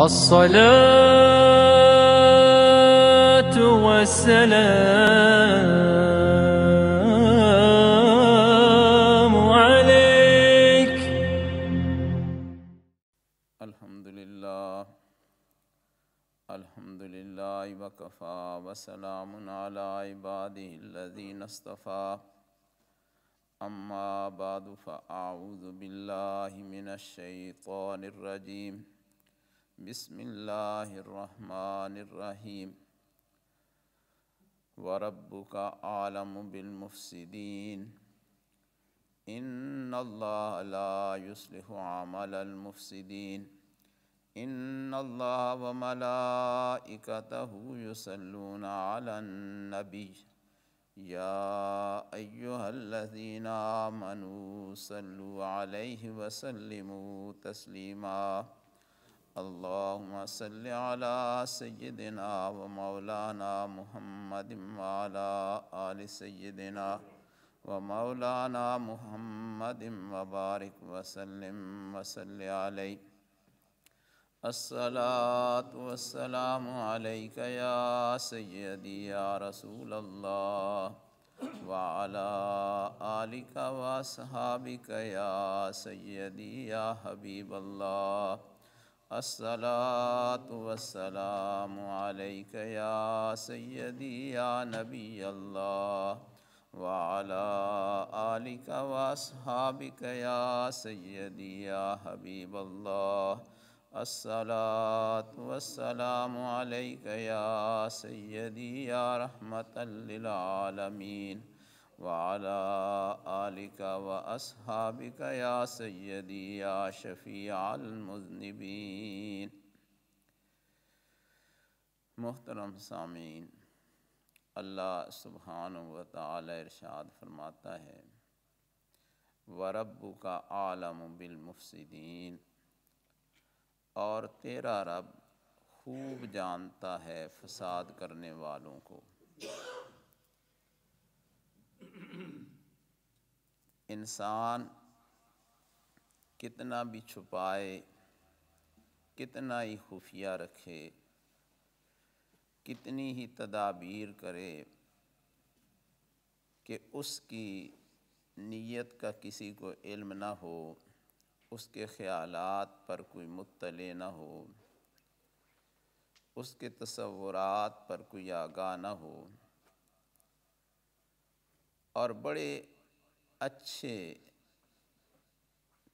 الصلاة والسلام عليك. الحمد لله وكفى وسلام على عباده الذين اصطفى أما بعد فأعوذ بالله من الشيطان الرجيم بسم الله الرحمن الرحيم وربك أعلم بالمفسدين إن الله لا يصلح عمل المفسدين إن الله وملائكته يصلون على النبي يا أيها الذين آمنوا صلوا عليه وسلموا تسليما اللهم صل على سيدنا ومولانا محمد وعلى آل سيدنا ومولانا محمد وبارك وسلم وصل عليه. الصلاة والسلام عليك يا سيدي يا رسول الله وعلى آلك وأصحابك يا سيدي يا حبيب الله. الصلاة والسلام عليك يا سيدي يا نبي الله وعلى آلك وأصحابك يا سيدي يا حبيب الله. الصلاة والسلام عليك يا سيدي يا رحمة للعالمين وعلى آلك وأصحابك يا سيدي يا شفيع المذنبين. محترم سامعین، اللہ سبحانہ وتعالی ارشاد فرماتا ہے وَرَبُّكَ أَعْلَمُ بِالْمُفْسِدِينَ، और तेरा रब खूब जानता है फसाद करने वालों को। इंसान कितना भी छुपाए, कितना ही खुफिया रखे, कितनी ही तदाबीर करे कि उसकी नीयत का किसी को इल्म ना हो, उसके ख़यालात पर कोई मुत्तले ना हो, उसके तसव्वुरात पर कोई आगाह ना हो, और बड़े अच्छे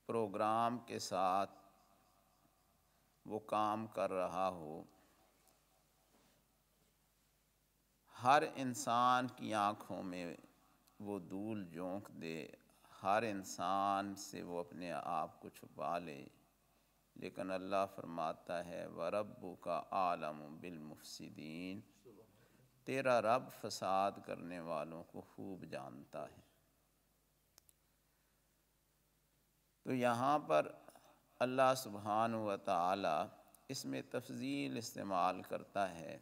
प्रोग्राम के साथ वो काम कर रहा हो। हर इंसान की आँखों में वो धूल झोंक दे, हर इंसान से वो अपने आप को छुपा ले, लेकिन अल्लाह फरमाता है वरब्बुका आलमु बिलमुफसिदीन, तेरा रब फसाद करने वालों को खूब जानता है। तो यहाँ पर अल्लाह सुब्हानहु व तआला इसमें तफजील इस्तेमाल करता है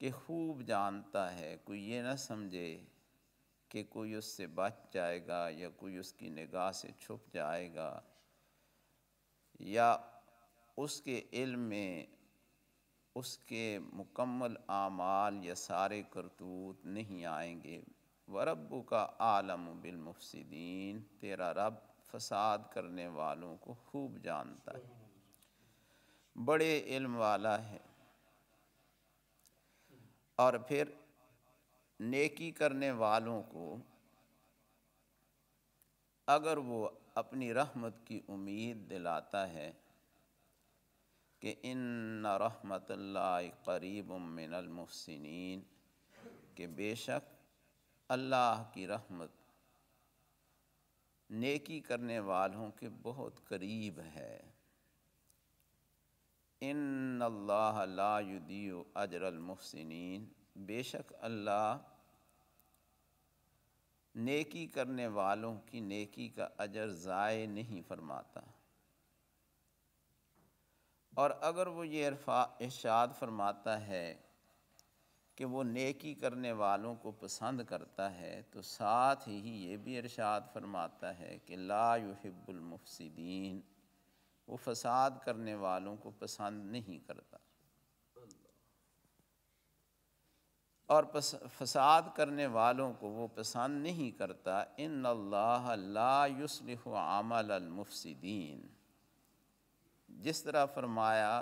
कि खूब जानता है। कोई ये ना समझे कि कोई उससे बच जाएगा या कोई उसकी निगाह से छुप जाएगा या उसके इल्म में उसके मुकम्मल आमाल या सारे करतूत नहीं आएंगे। वरब्बुका आलमु बिलमुफसिदीन, तेरा रब फसाद करने वालों को खूब जानता है, बड़े इल्म वाला है। और फिर नेकी करने वालों को अगर वो अपनी रहमत की उम्मीद दिलाता है कि इन्ना रहमतल्लाहि करीबुम मिनल मुहसिनीन, के बेशक अल्लाह की रहमत नेकी करने वालों के बहुत करीब है। इन्नल्लाह ला युदियु अजरल मुहसिनीन, बेशक अल्लाह नेकी करने वालों की नेकी का अजर ज़ाय नहीं फरमाता। और अगर वो ये इरशाद फरमाता है कि वो नेकी करने वालों को पसंद करता है, तो साथ ही ये भी इरशाद फरमाता है कि ला युहिब्बुल मुफसिदीन, वो फसाद करने वालों को पसंद नहीं करता, और फसाद करने वालों को वो पसंद नहीं करता। इन्नल्लाह ला युस्लिहु अमलल मुफसिदीन। जिस तरह फरमाया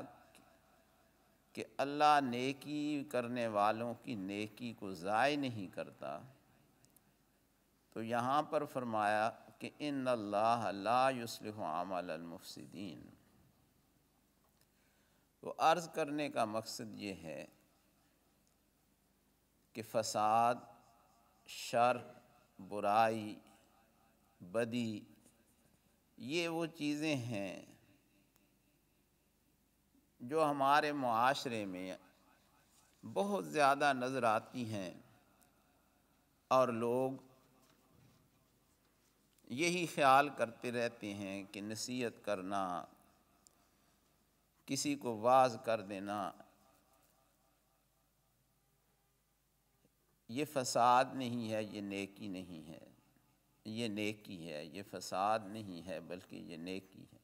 कि अल्लाह नेकी करने वालों की नेकी को ज़ाय नहीं करता, तो यहाँ पर फरमाया कि इन्नल्लाह ला युस्लिहु अमलल मुफसिदीन। तो अर्ज़ करने का मकसद ये है कि फसाद, शर, बुराई, बदी, ये वो चीज़ें हैं जो हमारे मुआशरे में बहुत ज़्यादा नज़र आती हैं, और लोग यही ख्याल करते रहते हैं कि नसीहत करना, किसी को वाज़ कर देना, ये फसाद नहीं है, ये नेकी नहीं है, ये नेकी है, ये फसाद नहीं है बल्कि ये नेकी है।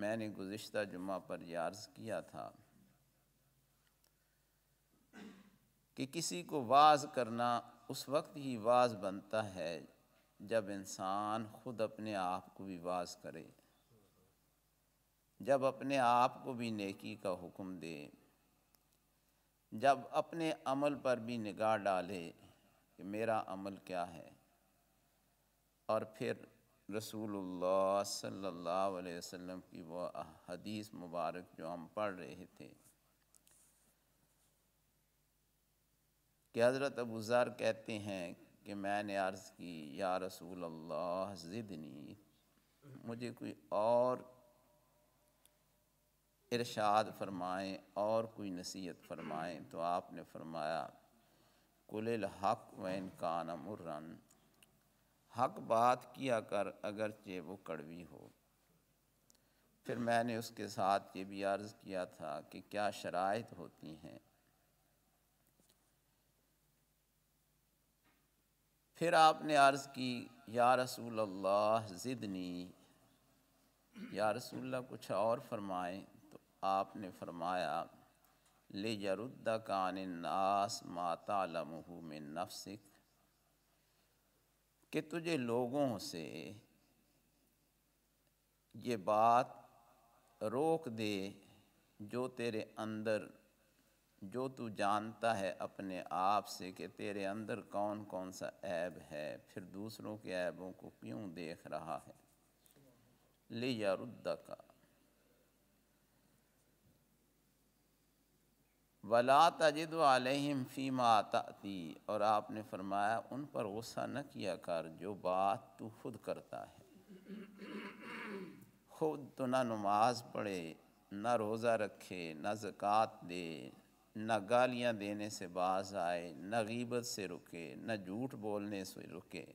मैंने गुज़िश्ता जुम्मा पर यह अर्ज़ किया था कि किसी को वाज़ करना उस वक्त ही वाज़ बनता है जब इंसान ख़ुद अपने आप को भी वाज़ करे, जब अपने आप को भी नेकी का हुक्म दे, जब अपने अमल पर भी निगाह डाले कि मेरा अमल क्या है। और फिर रसूलुल्लाह सल्लल्लाहु अलैहि वसल्लम की वो हदीस मुबारक जो हम पढ़ रहे थे कि हज़रत अबू ज़र कहते हैं कि मैंने अर्ज़ की, या रसूलल्लाह ज़िदनी, मुझे कोई और इरशाद फरमाएँ और कोई नसीहत फरमाएँ। तो आपने फरमाया, कुलिल हक़ व इन कान मुर्रन, हक़ बात किया कर अगरचे वो कड़वी हो। फिर मैंने उसके साथ ये भी अर्ज़ किया था कि क्या शराइत होती हैं। फिर आपने अर्ज़ की, या रसूल अल्लाह ज़िदनी, या रसूल अल्लाह कुछ और फरमाएँ। आपने फरमाया, ले यरुद्दा कान नास माता लमहू में नफसिक, कि तुझे लोगों से ये बात रोक दे जो तेरे अंदर, जो तू जानता है अपने आप से कि तेरे अंदर कौन कौन सा ऐब है, फिर दूसरों के ऐबों को क्यों देख रहा है। ले यरुद्दा का वला तजिद अलैहिम फीमा ताती, और आपने फरमाया उन पर गुस्सा न किया कर जो बात तू खुद करता है। खुद तो ना नमाज पढ़े, ना रोज़ा रखे, ना ज़कात दे, ना गालियाँ देने से बाज आए, ना गीबत से रुके, ना झूठ बोलने से रुके,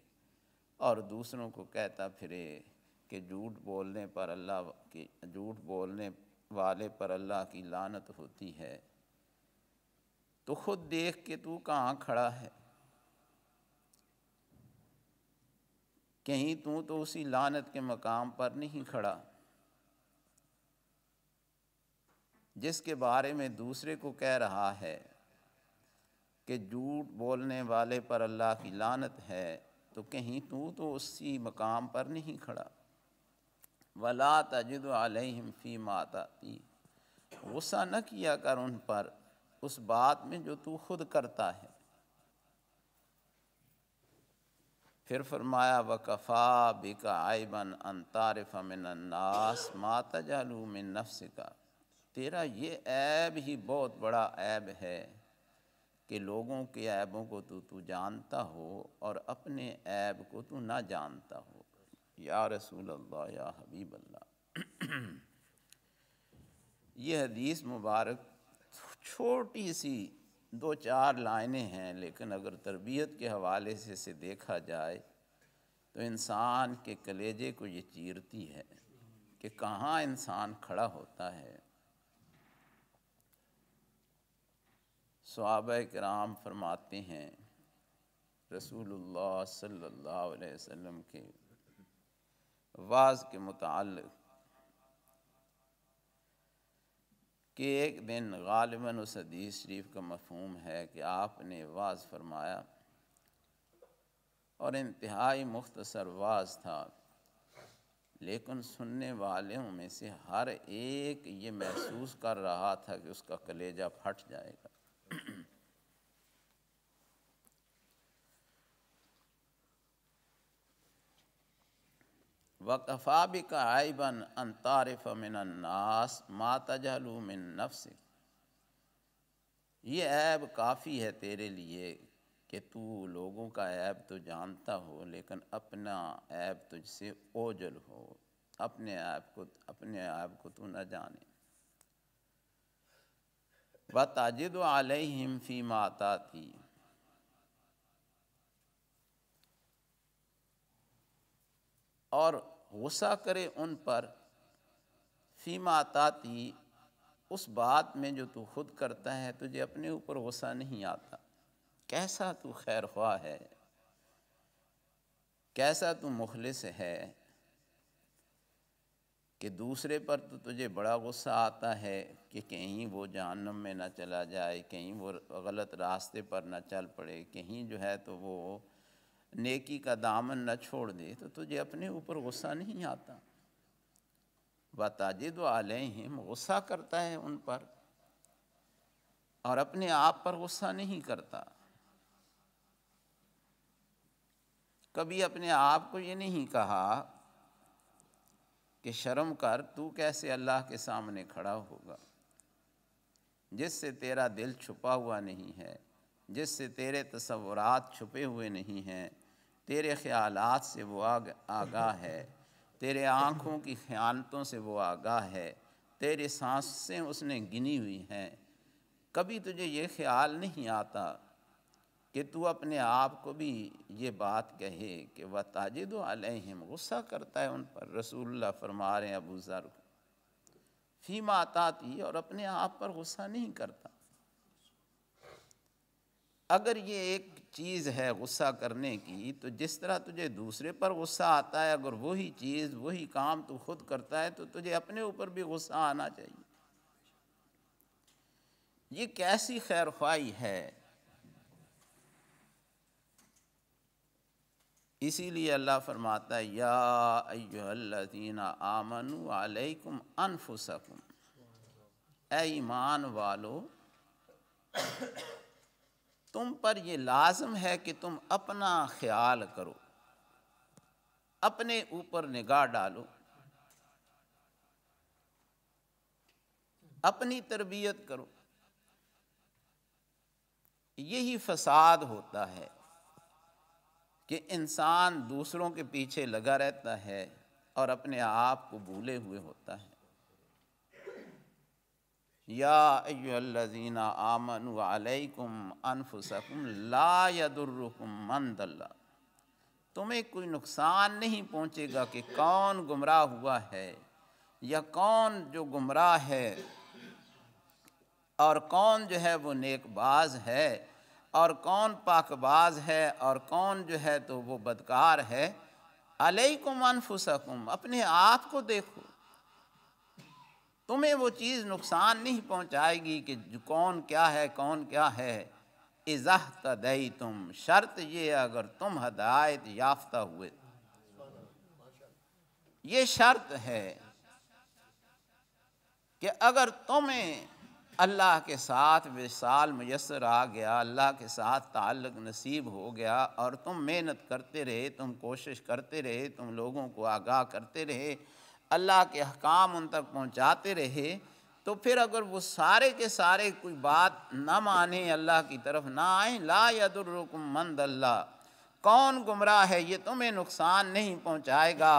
और दूसरों को कहता फिरे कि झूठ बोलने वाले पर अल्लाह की लानत होती है। तो खुद देख के तू कहाँ खड़ा है, कहीं तू तो उसी लानत के मकाम पर नहीं खड़ा जिसके बारे में दूसरे को कह रहा है कि झूठ बोलने वाले पर अल्लाह की लानत है, तो कहीं तू तो उसी मकाम पर नहीं खड़ा। वला तजिद अलैहिम फी मा ताती, गुस्सा न किया कर उन पर उस बात में जो तू खुद करता है। फिर फरमाया, वकफ़ा बिका आइबन अंतारिफ़ मिनन्नास मा तजअलु मिन नफ्सिका, तेरा ये ऐब ही बहुत बड़ा ऐब है कि लोगों के ऐबों को तू जानता हो और अपने ऐब को तू ना जानता हो। या रसूल अल्लाह, या हबीब अल्लाह। ये हदीस मुबारक छोटी सी दो चार लाइनें हैं, लेकिन अगर तरबियत के हवाले से इसे देखा जाए तो इंसान के कलेजे को ये चीरती है कि कहाँ इंसान खड़ा होता है। सहाबाए किराम फरमाते हैं रसूलुल्लाह सल्लल्लाहु अलैहि वसल्लम के वाज़ के मुताल्लिक़ कि एक दिन गालिबन उस हदीस शरीफ का मफहूम है कि आपने वाज फरमाया और इंतहाई मुख्तसर वाज था, लेकिन सुनने वालों में से हर एक ये महसूस कर रहा था कि उसका कलेजा फट जाएगा। वक़फ़ा बिका आइबन अन तारिफ़ मिन अन्नास मा तजहलु मिन नफ्सिक, ये ऐब काफ़ी है तेरे लिए कि तू लोगों का ऐब तो जानता हो लेकिन अपना ऐब तुझसे ओझल हो, अपने ऐब को तू न जाने। व ताजिद अलैहिम फ़ी मा ताती, और गुस्सा करे उन पर फी मा ताती, उस बात में जो तू खुद करता है तुझे अपने ऊपर गुस्सा नहीं आता। कैसा तू खैर ख्वाह है, कैसा तू मुखलिस है कि दूसरे पर तो तुझे बड़ा गुस्सा आता है कि कहीं वो जहन्नम में ना चला जाए, कहीं वो गलत रास्ते पर ना चल पड़े, कहीं जो है तो वो नेकी का दामन न छोड़ दे, तो तुझे अपने ऊपर गुस्सा नहीं आता। बताजिद अलैहिम, गुस्सा करता है उन पर और अपने आप पर गुस्सा नहीं करता। कभी अपने आप को ये नहीं कहा कि शर्म कर, तू कैसे अल्लाह के सामने खड़ा होगा जिससे तेरा दिल छुपा हुआ नहीं है, जिससे तेरे तसव्वुरात छुपे हुए नहीं हैं, तेरे ख़्यालात से वो आगाह है, तेरे आँखों की ख़यानतों से वो आगाह है, तेरे सांसें उसने गिनी हुई हैं। कभी तुझे ये ख्याल नहीं आता कि तू अपने आप को भी ये बात कहे कि व ताजिद अलैहिम, गुस्सा करता है उन पर। रसूलुल्लाह फरमा रहे हैं अबू ज़र फी मा ताती, और अपने आप पर गुस्सा नहीं करता। अगर ये एक चीज़ है गुस्सा करने की, तो जिस तरह तुझे दूसरे पर गुस्सा आता है अगर वही चीज़ वही काम तू खुद करता है तो तुझे अपने ऊपर भी गुस्सा आना चाहिए। ये कैसी खैर ख्वाही है। इसीलिए अल्लाह फरमाता है या अय्युहल्लज़ीना आमनू अलैकुम अनफुसकुम, ऐ ईमान वालो तुम पर ये लाज़म है कि तुम अपना ख्याल करो, अपने ऊपर निगाह डालो, अपनी तरबियत करो। यही फसाद होता है कि इंसान दूसरों के पीछे लगा रहता है और अपने आप को भूले हुए होता है। या अय्युहल्लज़ीना आमनू अलैकुम अनफुसकुम ला यदुर्रुकुम मन दल्ला, तुम्हें कोई नुकसान नहीं पहुँचेगा कि कौन गुमराह हुआ है या कौन जो गुमराह है और कौन जो है वो नेकबाज है और कौन पाकबाज है और कौन जो है तो वो बदकार है। अलैकुम अनफुसकुम, अपने आप को देखो, तुम्हें वो चीज़ नुकसान नहीं पहुंचाएगी कि कौन क्या है कौन क्या है। इज़ह तदई तुम, शर्त ये अगर तुम हदायत याफ्ता हुए, ये शर्त है कि अगर तुम्हें अल्लाह के साथ विसाल मुयसर आ गया, अल्लाह के साथ ताल्लुक़ नसीब हो गया और तुम मेहनत करते रहे, तुम कोशिश करते रहे, तुम लोगों को आगाह करते रहे, अल्लाह के अहकाम उन तक पहुँचाते रहे, तो फिर अगर वो सारे के सारे कोई बात ना माने, अल्लाह की तरफ ना आए, ला यदुर्रुकुम मन दल्ला, कौन गुमराह है ये तुम्हें नुकसान नहीं पहुँचाएगा।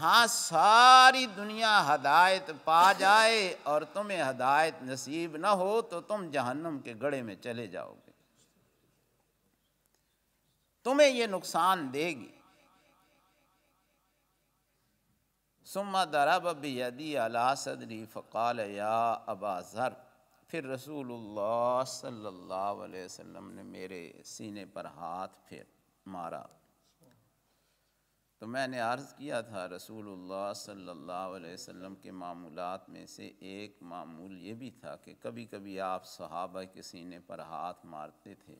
हाँ, सारी दुनिया हदायत पा जाए और तुम्हें हदायत नसीब ना हो तो तुम जहन्नम के गड्ढे में चले जाओगे, तुम्हें ये नुकसान देगी। सुम्मा दरब बियदी अला सदरी फ़क़ाल या अबा ज़र, फिर रसूलुल्लाह सल्लल्लाहु अलैहि वसल्लम ने मेरे सीने पर हाथ फिर मारा तो मैंने अर्ज़ किया था रसूलुल्लाह सल्लल्लाहु अलैहि वसल्लम के मामूलात में से एक मामूल ये भी था कि कभी कभी आप सहाबा के सीने पर हाथ मारते थे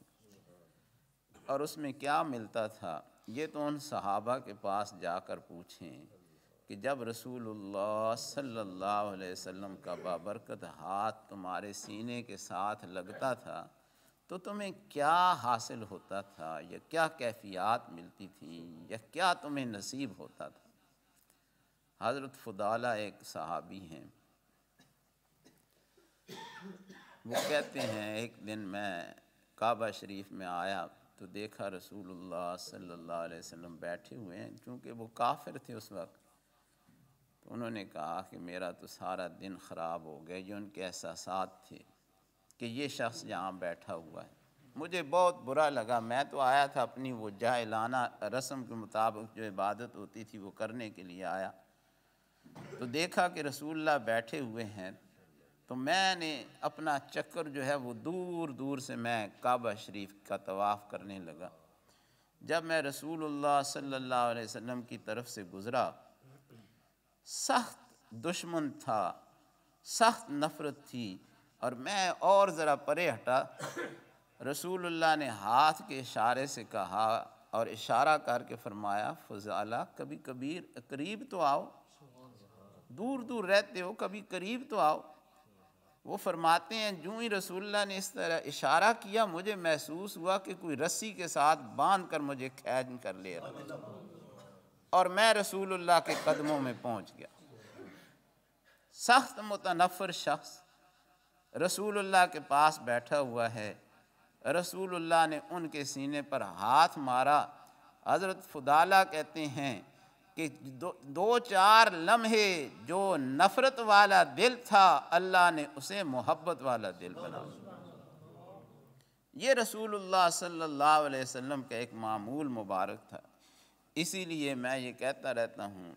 और उसमें क्या मिलता था ये तो उन सहाबा के पास जाकर पूछें कि जब रसूलुल्लाह सल्लल्लाहु अलैहि वसल्लम का बाबरकत हाथ तुम्हारे सीने के साथ लगता था तो तुम्हें क्या हासिल होता था या क्या कैफियत मिलती थी या क्या तुम्हें नसीब होता था। हज़रत फुदाला एक सहाबी हैं, वो कहते हैं एक दिन मैं काबा शरीफ में आया तो देखा रसूलुल्लाह सल्लल्लाहु अलैहि वसल्लम बैठे हुए हैं। चूँकि वो काफिर थे उस वक्त, तो उन्होंने कहा कि मेरा तो सारा दिन ख़राब हो गया। ये उनके एहसासात थे कि ये शख्स यहाँ बैठा हुआ है, मुझे बहुत बुरा लगा। मैं तो आया था अपनी वो जाहिलाना रस्म के मुताबिक जो इबादत होती थी वो करने के लिए आया, तो देखा कि रसूलुल्लाह बैठे हुए हैं। तो मैंने अपना चक्कर जो है वो दूर दूर से मैं काबा शरीफ का तवाफ़ करने लगा। जब मैं रसूलुल्लाह सल्लल्लाहु अलैहि वसल्लम की तरफ से गुज़रा, सख्त दुश्मन था, सख्त नफ़रत थी, और मैं और ज़रा परे हटा। रसूलुल्लाह ने हाथ के इशारे से कहा और इशारा करके फरमाया, फुजाला कभी कबीर करीब तो आओ, दूर दूर रहते हो, कभी करीब तो आओ। वो फरमाते हैं जूँ ही रसूलुल्लाह ने इस तरह इशारा किया मुझे महसूस हुआ कि कोई रस्सी के साथ बांध कर मुझे कैद कर ले रहा और मैं रसूलुल्लाह के कदमों में पहुँच गया। सख्त मुतनफ़र शख्स रसूलुल्लाह के पास बैठा हुआ है, रसूलुल्लाह ने उनके सीने पर हाथ मारा। हज़रत फुदाला कहते हैं कि दो चार लम्हे जो नफ़रत वाला दिल था अल्लाह ने उसे मोहब्बत वाला दिल बना दिया। ये रसूलुल्लाह सल्लल्लाहु अलैहि वसल्लम का एक मामूल मुबारक था। इसीलिए मैं ये कहता रहता हूँ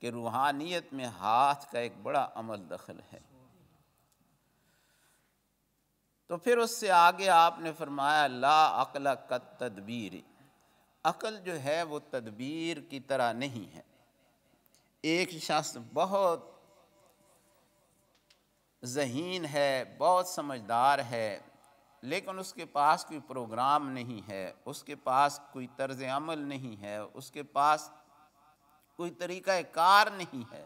कि रूहानियत में हाथ का एक बड़ा अमल दखल है। तो फिर उससे आगे आपने फरमाया, ला अक़ल का तदबीर, अक़ल जो है वो तदबीर की तरह नहीं है। एक शख्स बहुत ज़हीन है, बहुत समझदार है, लेकिन उसके पास कोई प्रोग्राम नहीं है, उसके पास कोई तर्ज अमल नहीं है, उसके पास कोई तरीक़ा कार नहीं है।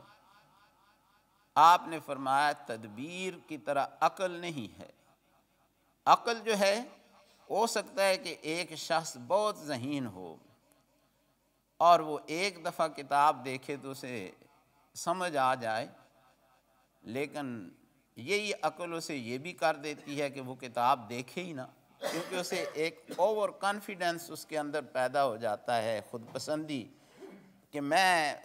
आपने फरमाया तदबीर की तरह अक़ल नहीं है। अक़ल जो है, हो सकता है कि एक शख्स बहुत ज़हीन हो और वो एक दफ़ा किताब देखे तो उसे समझ आ जाए, लेकिन यही अक़ल उसे ये भी कर देती है कि वो किताब देखे ही ना, क्योंकि उसे एक ओवर कॉन्फिडेंस उसके अंदर पैदा हो जाता है, ख़ुदपसंदी कि मैं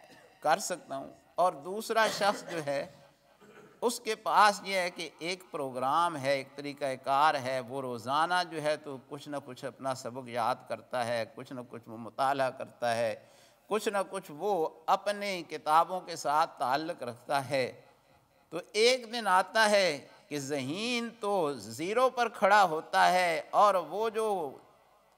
कर सकता हूँ। और दूसरा शख्स जो है उसके पास ये है कि एक प्रोग्राम है, एक तरीक़ाकार है, वो रोज़ाना जो है तो कुछ ना कुछ अपना सबक याद करता है, कुछ ना कुछ वो मुताला करता है, कुछ ना कुछ वो अपने किताबों के साथ ताल्लुक़ रखता है। तो एक दिन आता है कि ज़हीन तो ज़ीरो पर खड़ा होता है और वो जो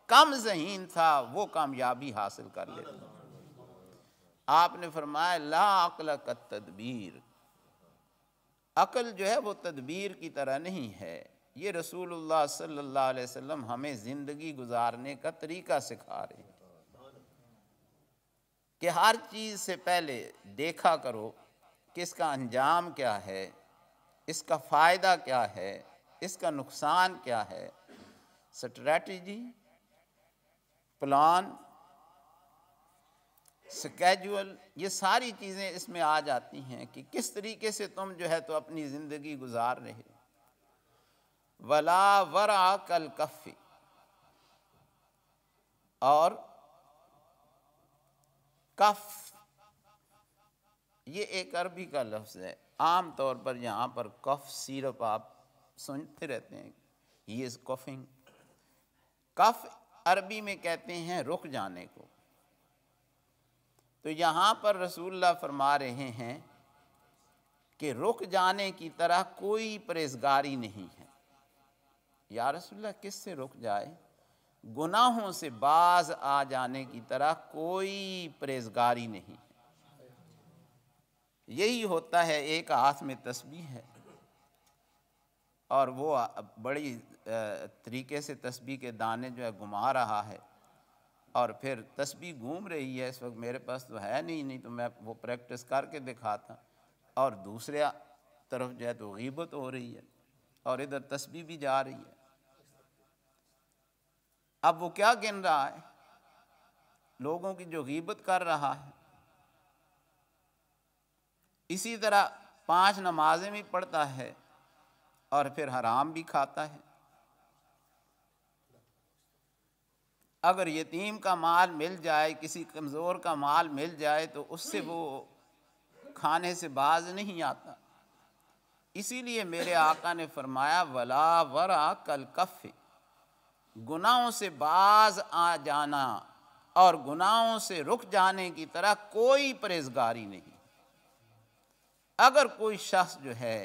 कम ज़हीन था वो कामयाबी हासिल कर लेता है। आपने फरमाया ला अक़्ल का तदबीर, अक़ल जो है वो तदबीर की तरह नहीं है। ये रसूलुल्लाह सल्लल्लाहु अलैहि वसल्लम हमें ज़िंदगी गुजारने का तरीक़ा सिखा रहे हैं कि हर चीज़ से पहले देखा करो कि इसका अंजाम क्या है, इसका फ़ायदा क्या है, इसका नुकसान क्या है। स्ट्रेटजी, प्लान, स्केड्यूल, ये सारी चीज़ें इसमें आ जाती हैं कि किस तरीके से तुम जो है तो अपनी ज़िंदगी गुजार रहे हो। वला वरा कल कफ़ी, और कफ़ ये एक अरबी का लफ्ज़ है। आम तौर पर यहाँ पर कफ़ सिरप आप सुनते रहते हैं, ही इज़ कफिंग। कफ़ अरबी में कहते हैं रुक जाने को। तो यहाँ पर रसूलुल्लाह फरमा रहे हैं कि रुक जाने की तरह कोई परहेज़गारी नहीं है। या रसूलुल्लाह किस से रुक जाए? गुनाहों से बाज आ जाने की तरह कोई परहेजगारी नहीं है। यही होता है, एक हाथ में तस्बीह है और वो बड़ी तरीके से तस्बीह के दाने जो है घुमा रहा है और फिर तस्बीह घूम रही है। इस वक्त मेरे पास तो है नहीं तो मैं वो प्रैक्टिस करके दिखाता, और दूसरे तरफ जो है तो गीबत हो रही है और इधर तस्बीह भी जा रही है। अब वो क्या गिन रहा है? लोगों की जो गीबत कर रहा है। इसी तरह 5 नमाजें भी पढ़ता है और फिर हराम भी खाता है। अगर यतीम का माल मिल जाए, किसी कमज़ोर का माल मिल जाए तो उससे वो खाने से बाज नहीं आता। इसीलिए मेरे आका ने फरमाया वला वरा कल कफ़, गुनाहों से बाज आ जाना और गुनाहों से रुक जाने की तरह कोई परहेजगारी नहीं। अगर कोई शख्स जो है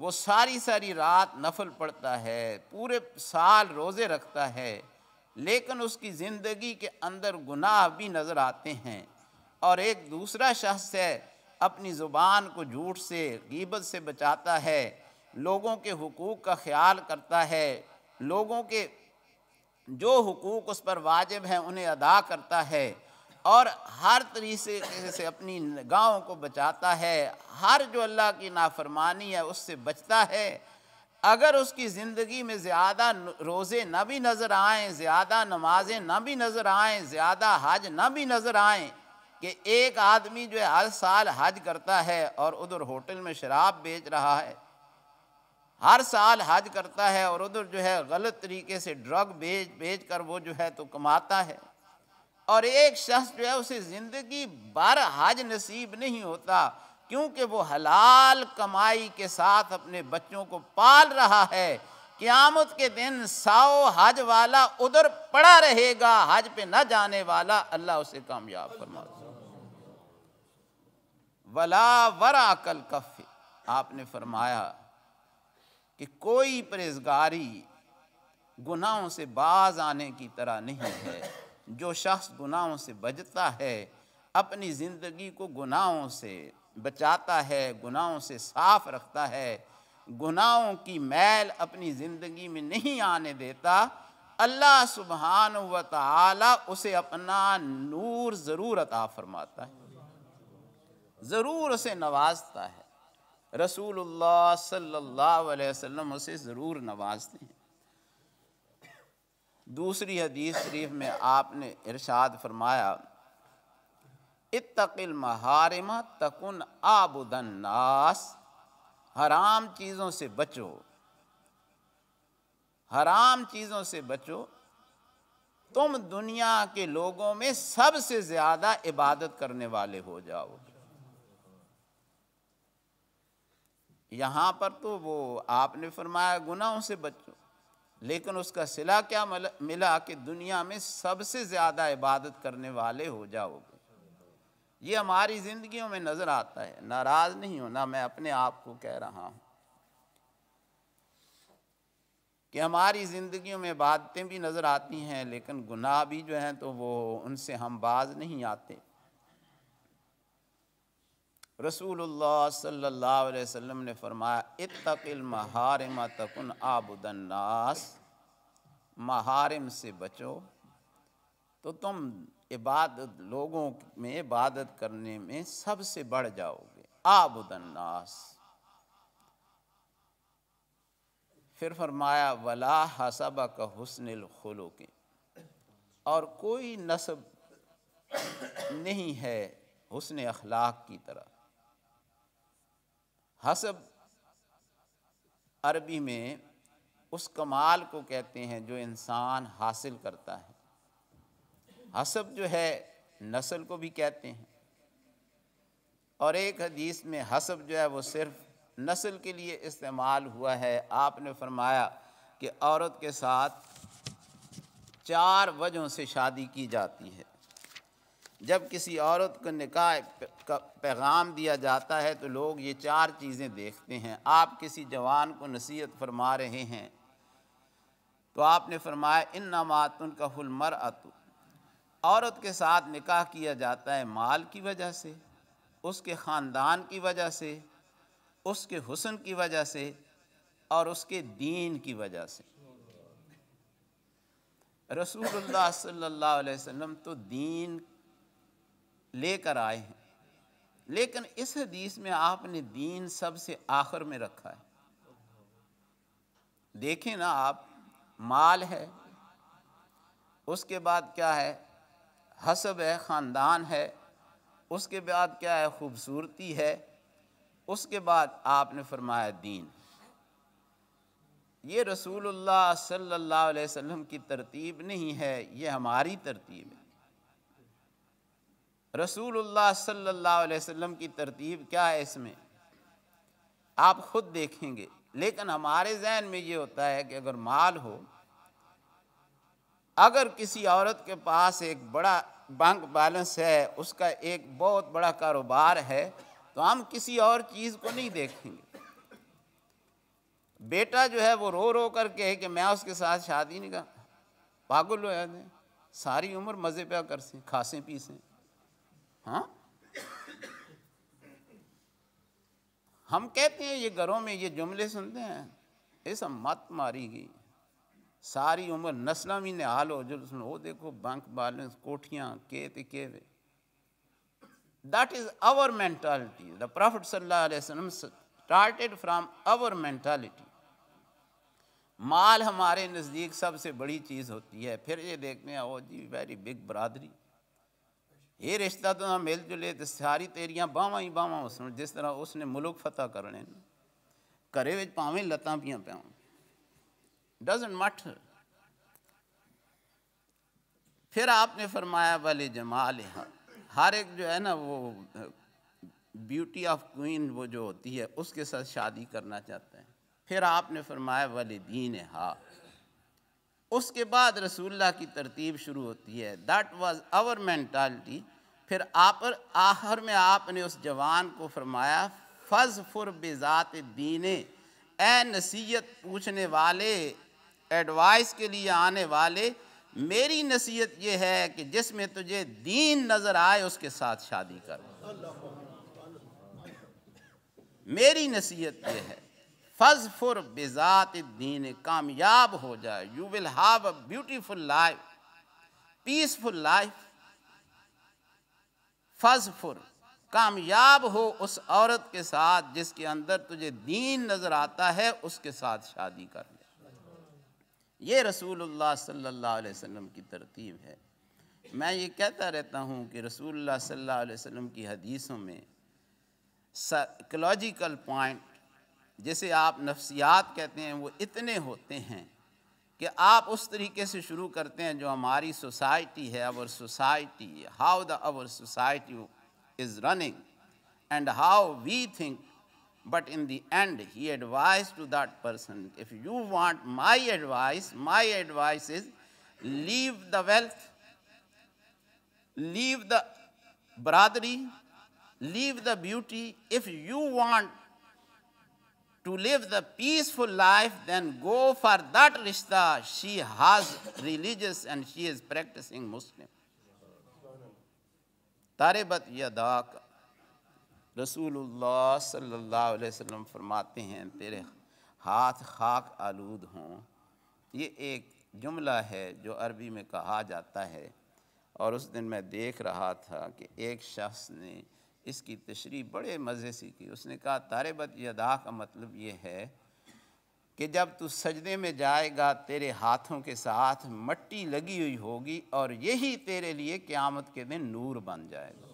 वो सारी रात नफल पढ़ता है, पूरे साल रोज़े रखता है, लेकिन उसकी ज़िंदगी के अंदर गुनाह भी नज़र आते हैं, और एक दूसरा शख्स है अपनी ज़ुबान को झूठ से, गीबत से बचाता है, लोगों के हुकूक का ख्याल करता है, लोगों के जो हुकूक उस पर वाजिब हैं उन्हें अदा करता है, और हर तरीके से अपनी निगाहों को बचाता है, हर जो अल्लाह की नाफरमानी है उससे बचता है। अगर उसकी ज़िंदगी में ज़्यादा रोज़े ना भी नज़र आएँ, ज़्यादा नमाजें ना भी नज़र आएँ, ज़्यादा हज ना भी नज़र आएँ, कि एक आदमी जो है हर साल हज करता है और उधर होटल में शराब बेच रहा है, हर साल हज करता है और उधर जो है गलत तरीके से ड्रग बेच कर वो जो है तो कमाता है, और एक शख्स जो है उसे ज़िंदगी भर हज नसीब नहीं होता क्योंकि वो हलाल कमाई के साथ अपने बच्चों को पाल रहा है। क़यामत के दिन 100 हज वाला उधर पड़ा रहेगा, हज पे न जाने वाला, अल्लाह उसे कामयाब फरमा। वला वरा कल कफ़, आपने फरमाया कि कोई परहेजगारी गुनाहों से बाज आने की तरह नहीं है। जो शख्स गुनाहों से बचता है, अपनी ज़िंदगी को गुनाहों से बचाता है, गुनाहों से साफ रखता है, गुनाहों की मैल अपनी ज़िंदगी में नहीं आने देता, अल्लाह सुब्हानहु व तआला उसे अपना नूर ज़रूर अता फरमाता है, ज़रूर उसे नवाजता है। रसूलुल्लाह सल्लल्लाहु अलैहि वसल्लम उसे ज़रूर नवाजते हैं। दूसरी हदीस शरीफ में आपने इरशाद फरमाया इत्तक़िल महारिम तकुन आबुदन नास, हराम चीज़ों से बचो, हराम चीज़ों से बचो, तुम दुनिया के लोगों में सबसे ज़्यादा इबादत करने वाले हो जाओ। यहाँ पर तो वो आपने फरमाया गुनाहों से बचो, लेकिन उसका सिला क्या मिला कि दुनिया में सबसे ज़्यादा इबादत करने वाले हो जाओगे। ये हमारी ज़िंदगियों में नज़र आता है, नाराज़ नहीं होना, मैं अपने आप को कह रहा हूँ कि हमारी ज़िंदगियों में बातें भी नज़र आती हैं, लेकिन गुनाह भी जो हैं तो वो उनसे हम बाज नहीं आते। रसूलुल्लाह सल्लल्लाहु अलैहि वसल्लम ने फरमाया इत्तक़िल महारिम तकुन आबुदन नास, महारिम से बचो तो तुम इबादत, लोगों में इबादत करने में सबसे बढ़ जाओगे। आबुदन नास। फिर फरमाया वला हसबक हुस्नुल खुलूक़, और कोई नस्ब नहीं है हुस्न अखलाक की तरह। हसब अरबी में उस कमाल को कहते हैं जो इंसान हासिल करता है। हसब जो है नस्ल को भी कहते हैं, और एक हदीस में हसब जो है वो सिर्फ नस्ल के लिए इस्तेमाल हुआ है। आपने फरमाया कि औरत के साथ 4 वजहों से शादी की जाती है। जब किसी औरत को निकाह का पैगाम दिया जाता है तो लोग ये 4 चीज़ें देखते हैं। आप किसी जवान को नसीहत फरमा रहे हैं तो आपने फरमाया इन्नामातुन का हुलमर आतु, औरत के साथ निकाह किया जाता है माल की वजह से, उसके ख़ानदान की वजह से, उसके हुस्न की वजह से और उसके दीन की वजह से। रसूलुल्लाह सल्लल्लाहु अलैहि वसल्लम तो दीन लेकर आए हैं, लेकिन इस हदीस में आपने दीन सबसे आखिर में रखा है। देखें ना आप, माल है, उसके बाद क्या है, हसब है, ख़ानदान है, उसके बाद क्या है, खूबसूरती है, उसके बाद आपने फरमाया दीन। ये रसूलुल्लाह सल्लल्लाहु अलैहि वसल्लम की तरतीब नहीं है, ये हमारी तरतीब है। रसूलुल्लाह सल्लल्लाहु अलैहि वसल्लम की तरतीब क्या है, इसमें आप ख़ुद देखेंगे। लेकिन हमारे जहन में ये होता है कि अगर माल हो, अगर किसी औरत के पास एक बड़ा बैंक बैलेंस है, उसका एक बहुत बड़ा कारोबार है, तो हम किसी और चीज़ को नहीं देखेंगे। बेटा जो है वो रो रो कर कहे कि मैं उसके साथ शादी नहीं कर, पागल हो जाते, सारी उम्र मज़े पे कर से खासें पीसें। हाँ, हम कहते हैं ये घरों में ये जुमले सुनते हैं, ऐसा मत मारेगी, सारी उम्र नस्ल में निहाल हो, जो सुनो वो देखो बैंक बैलेंस, कोठियाँ, के वे। That is our mentality. The prophet सल्लल्लाहु अलैहि वसल्लम स्टार्टेड फ्राम आवर मेंटालिटी। माल हमारे नज़दीक सबसे बड़ी चीज़ होती है, फिर ये देखते हैं ओ जी वेरी बिग ब्रादरी, ये रिश्ता तो ना मिल जुले तो सारी तेरियां बाहवां ही बाहवां। उसने जिस तरह उसने मुल्क फतह करने, घरे में भावें लत्तां पियां पाउन, डजेंट मैटर। फिर आपने फरमाया वाले जमाल, हर एक जो है ना वो ब्यूटी ऑफ क्वीन वो जो होती है उसके साथ शादी करना चाहता है। फिर आपने फरमाया वाले दीन है, हा, उसके बाद रसूलुल्लाह की तरतीब शुरू होती है। That was our mentality. फिर आप आखिर में आपने उस जवान को फरमाया फज़फुर बिज़ात दीने, ए नसीहत पूछने वाले, एडवाइस के लिए आने वाले, मेरी नसीहत ये है कि जिसमें तुझे दीन नज़र आए उसके साथ शादी कर। मेरी नसीहत ये है फज़फुर बिज़ात दीन, कामयाब हो जाए, you will have a beautiful life, peaceful life. फज़फुर, कामयाब हो उस औरत के साथ जिसके अंदर तुझे दीन नज़र आता है, उसके साथ शादी कर ले। ये रसूलुल्लाह सल्लल्लाहु अलैहि वसल्लम की तरतीब है। मैं ये कहता रहता हूँ कि रसूलुल्लाह सल्लल्लाहु अलैहि वसल्लम की हदीसों में साइकोलॉजिकल पॉइंट, जैसे आप नफ्सियात कहते हैं, वो इतने होते हैं कि आप उस तरीके से शुरू करते हैं जो हमारी सोसाइटी है, our society, how the our society is running and how we think. But in the end he advice to that person, if you want my advice, my advice is leave the wealth, leave the ब्रादरी, leave the beauty. If you want to live the peaceful life, then go for that rishta. She has religious and she is practicing Muslim. Taribat yadak, Rasulullah sallallahu alaihi wasallam फरमाते हैं तेरे हाथ खाक आलूद हों। ये एक जुमला है जो अरबी में कहा जाता है। और उस दिन मैं देख रहा था कि एक शख्स ने इसकी तशरीह बड़े मज़े से की। उसने कहा तारिबत यदा का मतलब ये है कि जब तू सजदे में जाएगा तेरे हाथों के साथ मट्टी लगी हुई होगी और यही तेरे लिए क़यामत के दिन नूर बन जाएगा।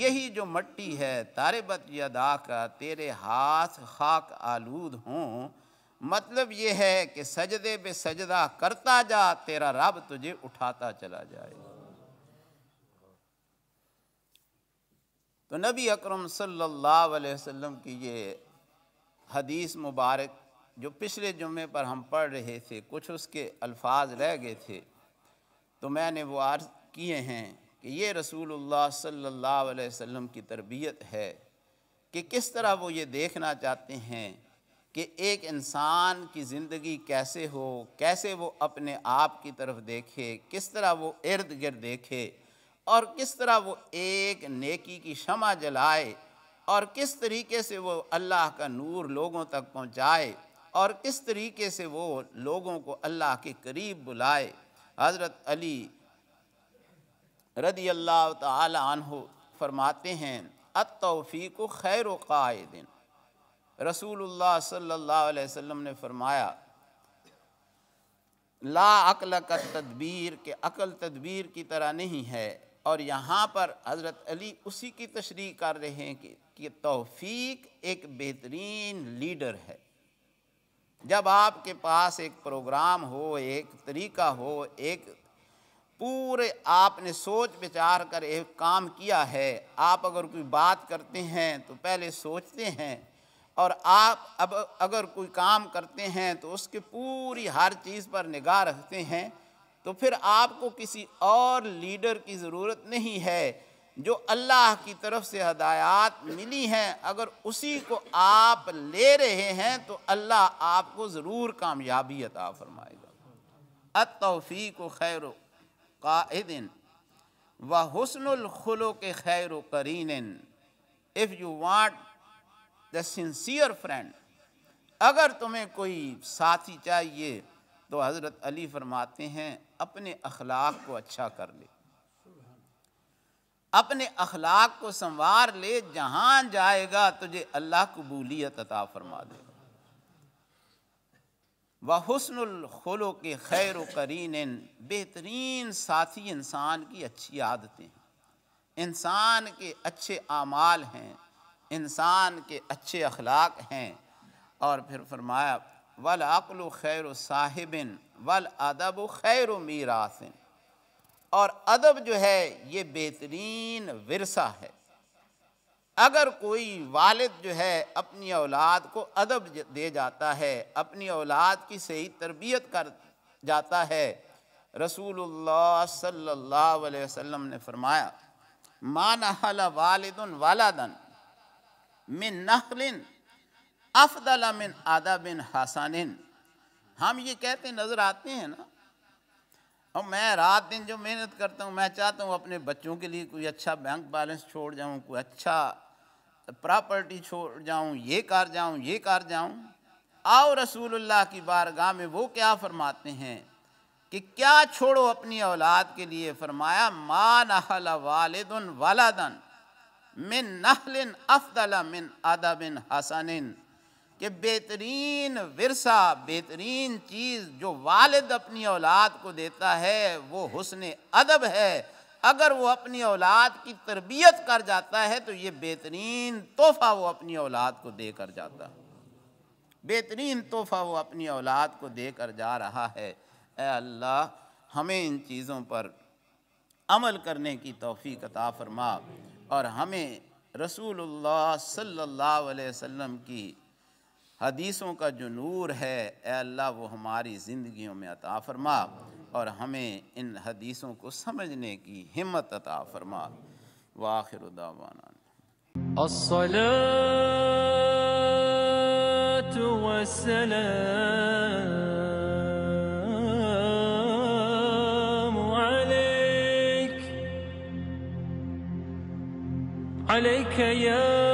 यही जो मट्टी है, तारिबत यदा का तेरे हाथ खाक आलूद हों, मतलब ये है कि सजदे पे सजदा करता जा, तेरा रब तुझे उठाता चला जाएगा। तो नबी अकरम सल्लल्लाहु अलैहि वसल्लम की ये हदीस मुबारक जो पिछले जुम्मे पर हम पढ़ रहे थे, कुछ उसके अल्फाज रह गए थे, तो मैंने वो अर्ज़ किए हैं कि ये रसूलुल्लाह सल्लल्लाहु अलैहि वसल्लम की तरबियत है कि किस तरह वो ये देखना चाहते हैं कि एक इंसान की ज़िंदगी कैसे हो, कैसे वो अपने आप की तरफ देखे, किस तरह वो इर्द गिर्द देखे और किस तरह वो एक नेकी की शमा जलाए और किस तरीके से वो अल्लाह का नूर लोगों तक पहुँचाए और किस तरीके से वो लोगों को अल्लाह के करीब बुलाए। हज़रत अली रदी अल्लाह ताला अन्हु फरमाते हैं, अत-तौफीक़ु खैरु क़ाइदिन। रसूलुल्लाह सल्लल्लाहु अलैहि वसल्लम ने फरमाया, ला अक़्ल का तदबीर के अक़ल तदबीर की तरह नहीं है। और यहाँ पर हज़रत अली उसी की तशरीह कर रहे हैं कि तौफीक एक बेहतरीन लीडर है। जब आपके पास एक प्रोग्राम हो, एक तरीका हो, एक पूरे आपने सोच विचार कर एक काम किया है, आप अगर कोई बात करते हैं तो पहले सोचते हैं और आप अब अगर कोई काम करते हैं तो उसके पूरी हर चीज़ पर निगाह रखते हैं, तो फिर आपको किसी और लीडर की ज़रूरत नहीं है। जो अल्लाह की तरफ से हदायत मिली हैं अगर उसी को आप ले रहे हैं तो अल्लाह आपको ज़रूर कामयाबी अता फरमाएगा। अत-तौफीक़ खैर क़ाइदिन व हुस्नुल खुलूक़ खैर क़रीनिन। If you want the sincere friend, अगर तुम्हें कोई साथी चाहिए तो हज़रत अली फरमाते हैं, अपने अखलाक को अच्छा कर ले, अपने अखलाक को संवार ले, जहाँ जाएगा तुझे अल्लाह कबूलियत अता फरमा देगा। व हुस्नुल खुलूक़ खैर क़रीनिन, बेहतरीन साथी इंसान की अच्छी आदतें हैं, इंसान के अच्छे आमाल हैं, इंसान के अच्छे अखलाक हैं। और फिर फरमाया, वल अक़्लु खैरु साहिबिन वल अदबु खैरु मीरासिन। और अदब जो है ये बेहतरीन विरसा है। अगर कोई वालिद जो है अपनी औलाद को अदब दे जाता है, अपनी औलाद की सही तरबियत कर जाता है, रसूलुल्लाह सल्लल्लाहु अलैहि वसल्लम ने फरमाया, मा नहला वालिदुन वालदन मिन नखलिन अफदल मिन अदबिन हसनिन। हम ये कहते नज़र आते हैं ना, और मैं रात दिन जो मेहनत करता हूँ, मैं चाहता हूँ अपने बच्चों के लिए कोई अच्छा बैंक बैलेंस छोड़ जाऊँ, कोई अच्छा प्रॉपर्टी छोड़ जाऊँ, ये कर जाऊँ, ये कर जाऊँ। आओ रसूलुल्लाह की बारगाह में वो क्या फरमाते हैं कि क्या छोड़ो अपनी औलाद के लिए? फरमाया, मा नहला वालिदुन वलदन मिन नहलिन अफदल मिन अदबिन हसनिन। के बेहतरीन विरसा, बेहतरीन चीज़ जो वालिद अपनी औलाद को देता है वो हुस्ने अदब है। अगर वो अपनी औलाद की तरबियत कर जाता है तो ये बेहतरीन तोहफ़ा वो अपनी औलाद को दे कर जाता है, बेहतरीन तोहफ़ा वो अपनी औलाद को दे कर जा रहा है। ऐ अल्लाह, हमें इन चीज़ों पर अमल करने की तौफ़ीक़ अता फरमा और हमें रसूलुल्लाह सल्लल्लाहु अलैहि वसल्लम की हदीसों का जो नूर है, ऐ अल्लाह वो हमारी ज़िंदगियों में अता फरमा और हमें इन हदीसों को समझने की हिम्मत अता फरमा। वाखिरु दावाना अस्सलातु वस्सलाम। عليك يا